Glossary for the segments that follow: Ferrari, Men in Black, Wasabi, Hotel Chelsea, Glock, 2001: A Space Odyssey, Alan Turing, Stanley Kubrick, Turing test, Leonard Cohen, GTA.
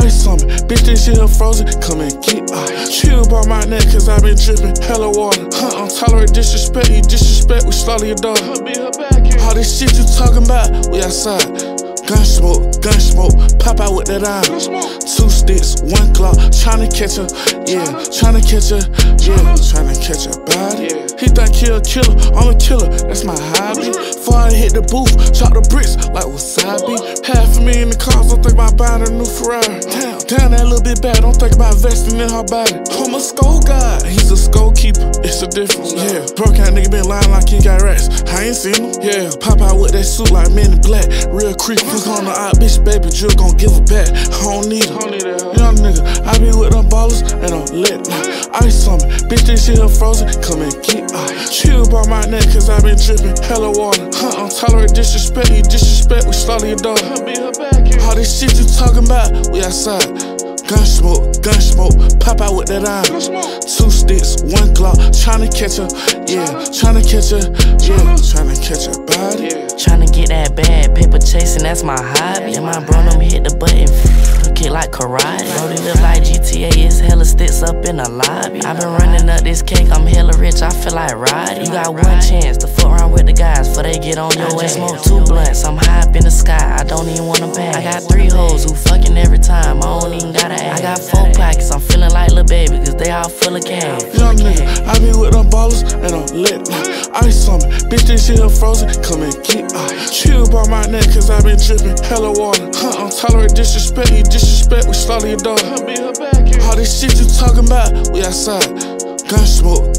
ice on me. Bitch, this shit frozen, come and get ice. Chill by my neck, cause I been dripping hella water. Tolerate disrespect, you disrespect, we slaughter your dog. All this shit you talking about, we outside. Gun smoke, pop out with that iron. 2 sticks, 1 Glock, tryna catch her, yeah. Tryna catch her, yeah. Tryna catch her body. He think he a killer, I'm a killer, that's my hobby. Before I hit the booth, chop the bricks like wasabi. Half of me in the cars, don't think about buying a new Ferrari. Damn, that little bit bad, don't think about vesting in her body. I'm a skull guy, he's a skull keeper, it's a difference, yeah. Broke out nigga been lying like he got rats, I ain't seen him, yeah. Pop out with that suit like Men in Black, real creepy. On the out, bitch, baby, drill gon' give her back. I don't need her. Young nigga, I be with them ballers and I'm lit now. Ice on me, bitch, this shit frozen, come and get ice. Chill by my neck, cause I been dripping hella water. Tolerate disrespect, you disrespect, we slaughter your dog. All this shit you talking about, we outside. Gun smoke, pop out with that iron. 2 sticks, 1 Glock, tryna catch her, yeah. Tryna catch her, yeah. Tryna catch her body. Tryna get that bad, paper chasing, that's my hobby. And my bro, them hit the button, kick like karate. Loaded up like GTA, it's hella sticks up in the lobby. I been running up this cake, I'm hella rich, I feel like Roddy. You got one chance to fuck around with the guys before they get on your ass. I just smoked 2 blunts, I'm high up in the sky, I don't even wanna bang. I got 3 hoes who fucking every time, I don't even gotta ask. I got 4 pockets, I'm feeling like little baby, cause they all full of cash. Young nigga, I be with them ballers and I'm lit now. Ice on me, bitch, this shit frozen, come and get ice. Chill by my neck, cause I been dripping hella water. Tolerate disrespect, you disrespect, we slaughter your dog. All this shit you talking about, we outside. Gun smoke,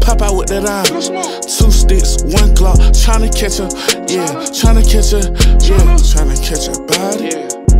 pop out with that iron. 2 sticks, 1 Glock, tryna catch her, yeah. Tryna catch her, yeah. Tryna catch her body.